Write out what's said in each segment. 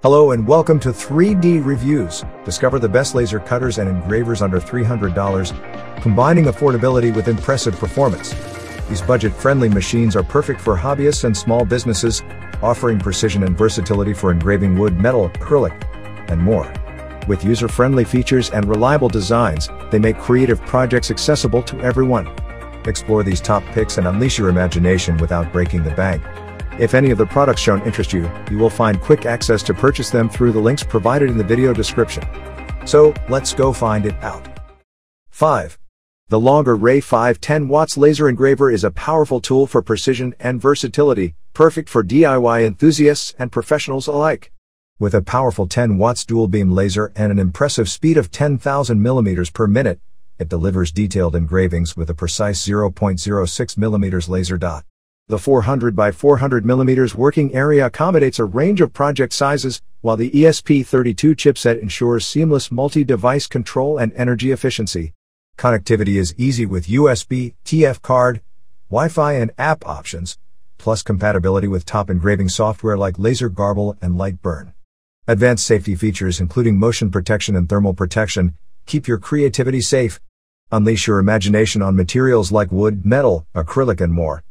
Hello and welcome to 3D Reviews. Discover the best laser cutters and engravers under $300, combining affordability with impressive performance. These budget-friendly machines are perfect for hobbyists and small businesses, offering precision and versatility for engraving wood, metal, acrylic, and more. With user-friendly features and reliable designs, they make creative projects accessible to everyone. Explore these top picks and unleash your imagination without breaking the bank. If any of the products shown interest you, you will find quick access to purchase them through the links provided in the video description. So, let's go find it out. 5. The Longer Ray 5 10W Laser Engraver is a powerful tool for precision and versatility, perfect for DIY enthusiasts and professionals alike. With a powerful 10W dual-beam laser and an impressive speed of 10,000 mm per minute, it delivers detailed engravings with a precise 0.06 mm laser dot. The 400 by 400 mm working area accommodates a range of project sizes, while the ESP32 chipset ensures seamless multi-device control and energy efficiency. Connectivity is easy with USB, TF card, Wi-Fi and app options, plus compatibility with top engraving software like Laser Garble and Light Burn. Advanced safety features including motion protection and thermal protection keep your creativity safe. Unleash your imagination on materials like wood, metal, acrylic and more.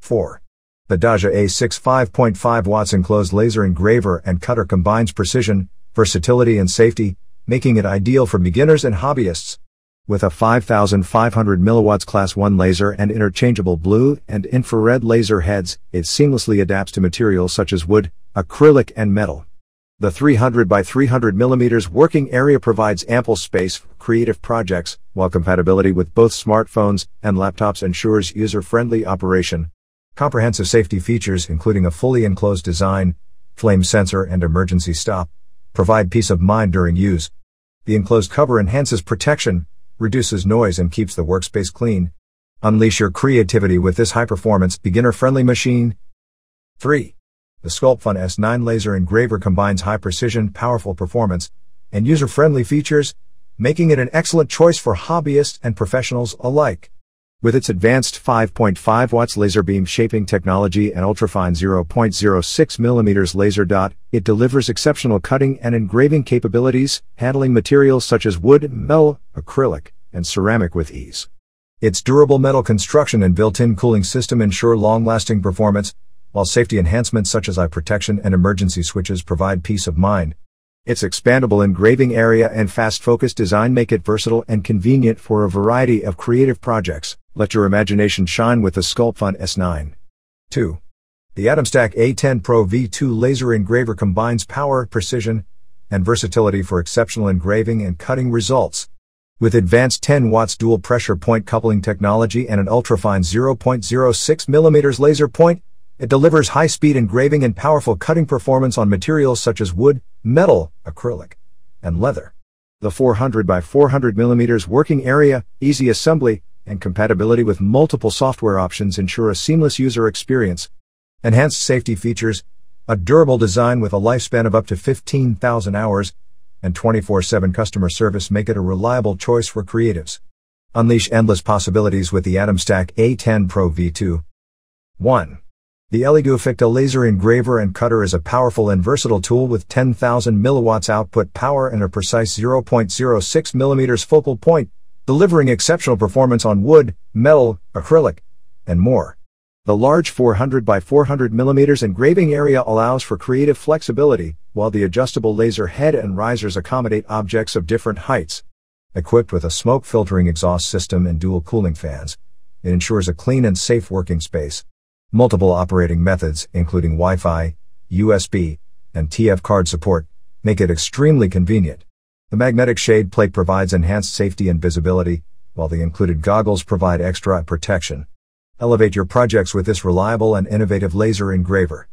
4. The Daja A6 5.5W enclosed laser engraver and cutter combines precision, versatility and safety, making it ideal for beginners and hobbyists. With a 5,500 mW Class 1 laser and interchangeable blue and infrared laser heads, it seamlessly adapts to materials such as wood, acrylic and metal. The 300 by 300 mm working area provides ample space for creative projects, while compatibility with both smartphones and laptops ensures user-friendly operation. Comprehensive safety features including a fully enclosed design, flame sensor and emergency stop, provide peace of mind during use. The enclosed cover enhances protection, reduces noise and keeps the workspace clean. Unleash your creativity with this high-performance, beginner-friendly machine. 3. The SCULPFUN S9 Laser Engraver combines high-precision, powerful performance, and user-friendly features, making it an excellent choice for hobbyists and professionals alike. With its advanced 5.5W laser beam shaping technology and ultrafine 0.06 mm laser dot, it delivers exceptional cutting and engraving capabilities, handling materials such as wood, metal, acrylic, and ceramic with ease. Its durable metal construction and built-in cooling system ensure long-lasting performance, while safety enhancements such as eye protection and emergency switches provide peace of mind. Its expandable engraving area and fast-focused design make it versatile and convenient for a variety of creative projects. Let your imagination shine with the SCULPFUN S9. 2. The Atomstack A10 Pro V2 Laser Engraver combines power, precision, and versatility for exceptional engraving and cutting results. With advanced 10W dual pressure point coupling technology and an ultrafine 0.06 mm laser point, it delivers high-speed engraving and powerful cutting performance on materials such as wood, metal, acrylic, and leather. The 400 by 400 mm working area, easy assembly, and compatibility with multiple software options ensure a seamless user experience. Enhanced safety features, a durable design with a lifespan of up to 15,000 hours, and 24/7 customer service make it a reliable choice for creatives. Unleash endless possibilities with the Atomstack A10 Pro V2. 1. The ELEGOO PHECDA Laser Engraver and Cutter is a powerful and versatile tool with 10,000 mW output power and a precise 0.06 mm focal point, delivering exceptional performance on wood, metal, acrylic, and more. The large 400 by 400 mm engraving area allows for creative flexibility, while the adjustable laser head and risers accommodate objects of different heights. Equipped with a smoke filtering exhaust system and dual cooling fans, it ensures a clean and safe working space. Multiple operating methods, including Wi-Fi, USB, and TF card support, make it extremely convenient. The magnetic shade plate provides enhanced safety and visibility, while the included goggles provide extra protection. Elevate your projects with this reliable and innovative laser engraver.